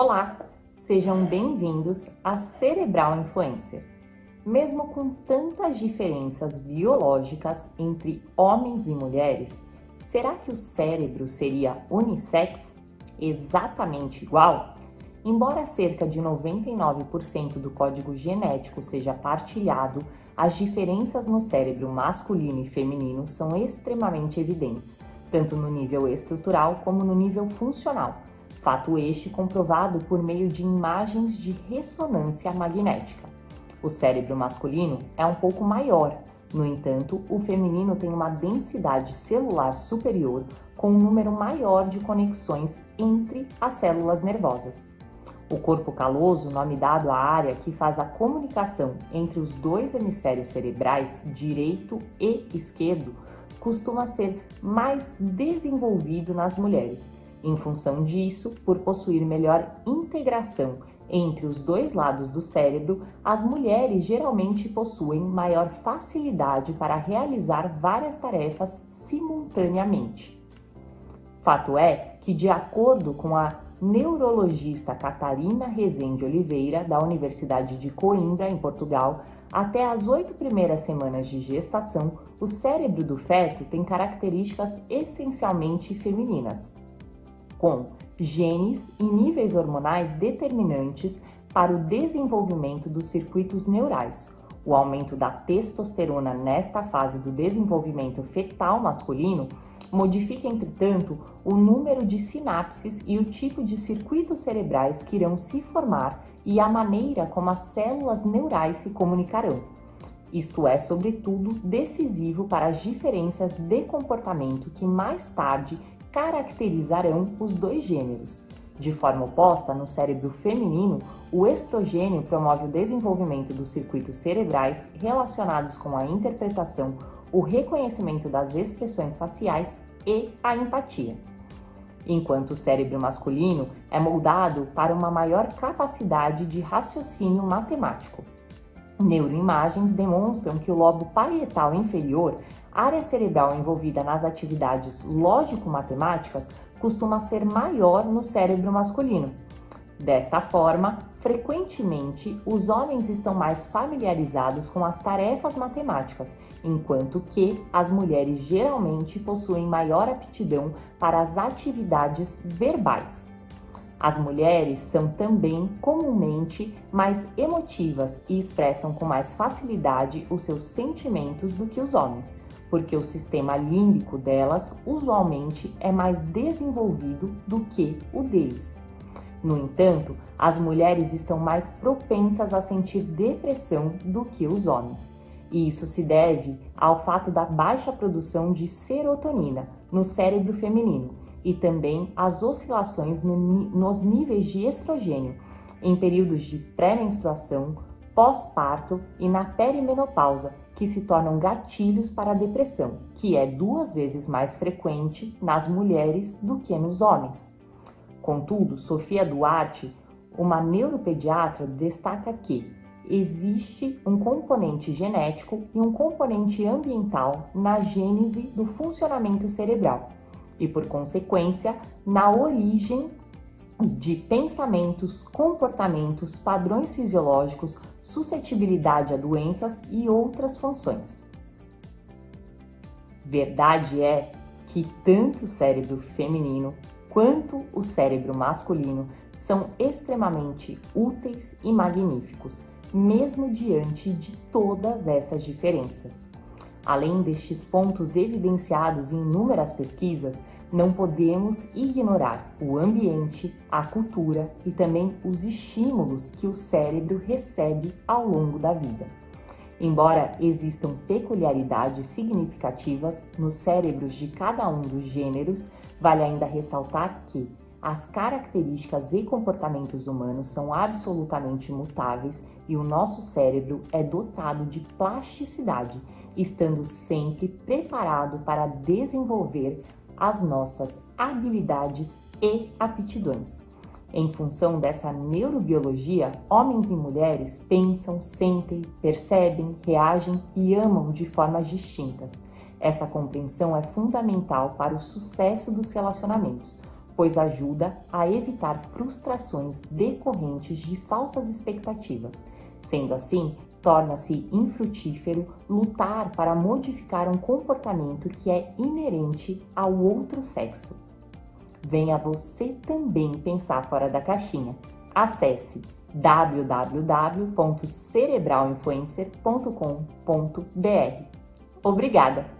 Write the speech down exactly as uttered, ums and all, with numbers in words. Olá, sejam bem-vindos à Cerebral Influencer. Mesmo com tantas diferenças biológicas entre homens e mulheres, será que o cérebro seria unissex? Exatamente igual? Embora cerca de noventa e nove por cento do código genético seja partilhado, as diferenças no cérebro masculino e feminino são extremamente evidentes, tanto no nível estrutural como no nível funcional, fato este comprovado por meio de imagens de ressonância magnética. O cérebro masculino é um pouco maior, no entanto, o feminino tem uma densidade celular superior com um número maior de conexões entre as células nervosas. O corpo caloso, nome dado à área que faz a comunicação entre os dois hemisférios cerebrais, direito e esquerdo, costuma ser mais desenvolvido nas mulheres, em função disso, por possuir melhor integração entre os dois lados do cérebro, as mulheres geralmente possuem maior facilidade para realizar várias tarefas simultaneamente. Fato é que, de acordo com a neurologista Catarina Resende Oliveira, da Universidade de Coimbra, em Portugal, até as oito primeiras semanas de gestação, o cérebro do feto tem características essencialmente femininas, com genes e níveis hormonais determinantes para o desenvolvimento dos circuitos neurais. O aumento da testosterona nesta fase do desenvolvimento fetal masculino modifica, entretanto, o número de sinapses e o tipo de circuitos cerebrais que irão se formar e a maneira como as células neurais se comunicarão. Isto é, sobretudo, decisivo para as diferenças de comportamento que mais tarde caracterizarão os dois gêneros. De forma oposta, no cérebro feminino, o estrogênio promove o desenvolvimento dos circuitos cerebrais relacionados com a interpretação, o reconhecimento das expressões faciais e a empatia. Enquanto o cérebro masculino é moldado para uma maior capacidade de raciocínio matemático. Neuroimagens demonstram que o lobo parietal inferior, área cerebral envolvida nas atividades lógico-matemáticas, costuma ser maior no cérebro masculino. Desta forma, frequentemente, os homens estão mais familiarizados com as tarefas matemáticas, enquanto que as mulheres geralmente possuem maior aptidão para as atividades verbais. As mulheres são também comumente mais emotivas e expressam com mais facilidade os seus sentimentos do que os homens, porque o sistema límbico delas usualmente é mais desenvolvido do que o deles. No entanto, as mulheres estão mais propensas a sentir depressão do que os homens. E isso se deve ao fato da baixa produção de serotonina no cérebro feminino e também às oscilações no, nos níveis de estrogênio em períodos de pré-menstruação, pós-parto e na perimenopausa, que se tornam gatilhos para a depressão, que é duas vezes mais frequente nas mulheres do que nos homens. Contudo, Sofia Duarte, uma neuropediatra, destaca que existe um componente genético e um componente ambiental na gênese do funcionamento cerebral e, por consequência, na origem de pensamentos, comportamentos, padrões fisiológicos, suscetibilidade a doenças e outras funções. Verdade é que tanto o cérebro feminino quanto o cérebro masculino são extremamente úteis e magníficos, mesmo diante de todas essas diferenças. Além destes pontos evidenciados em inúmeras pesquisas, não podemos ignorar o ambiente, a cultura e também os estímulos que o cérebro recebe ao longo da vida. Embora existam peculiaridades significativas nos cérebros de cada um dos gêneros, vale ainda ressaltar que as características e comportamentos humanos são absolutamente mutáveis e o nosso cérebro é dotado de plasticidade, estando sempre preparado para desenvolver as nossas habilidades e aptidões. Em função dessa neurobiologia, homens e mulheres pensam, sentem, percebem, reagem e amam de formas distintas. Essa compreensão é fundamental para o sucesso dos relacionamentos, pois ajuda a evitar frustrações decorrentes de falsas expectativas. Sendo assim, torna-se infrutífero lutar para modificar um comportamento que é inerente ao outro sexo. Venha você também pensar fora da caixinha. Acesse w w w ponto cerebral influencer ponto com ponto b r. Obrigada!